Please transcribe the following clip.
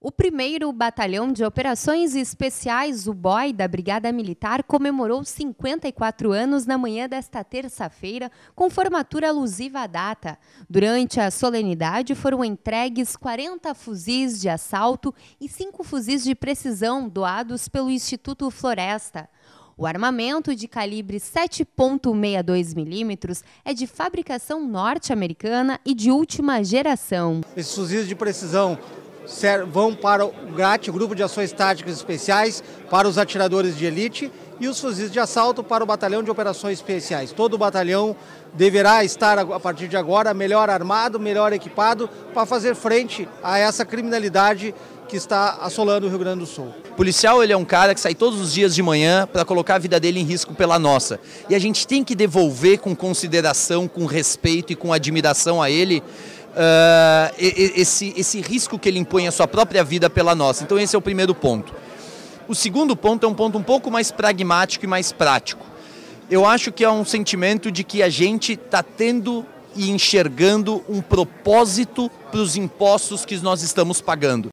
O 1º Batalhão de Operações Especiais, o BOE, da Brigada Militar, comemorou 54 anos na manhã desta terça-feira, com formatura alusiva à data. Durante a solenidade, foram entregues 40 fuzis de assalto e 5 fuzis de precisão doados pelo Instituto Floresta. O armamento, de calibre 7,62 mm, é de fabricação norte-americana e de última geração. Esses fuzis de precisão vão para o GRAT, Grupo de Ações Táticas Especiais, para os atiradores de elite, e os fuzis de assalto para o Batalhão de Operações Especiais. Todo o batalhão deverá estar, a partir de agora, melhor armado, melhor equipado, para fazer frente a essa criminalidade que está assolando o Rio Grande do Sul. O policial, ele é um cara que sai todos os dias de manhã para colocar a vida dele em risco pela nossa. E a gente tem que devolver com consideração, com respeito e com admiração a ele esse risco que ele impõe à sua própria vida pela nossa. Então esse é o 1º ponto. O 2º ponto é um ponto um pouco mais pragmático e mais prático. Eu acho que é um sentimento de que a gente está tendo e enxergando um propósito para os impostos que nós estamos pagando.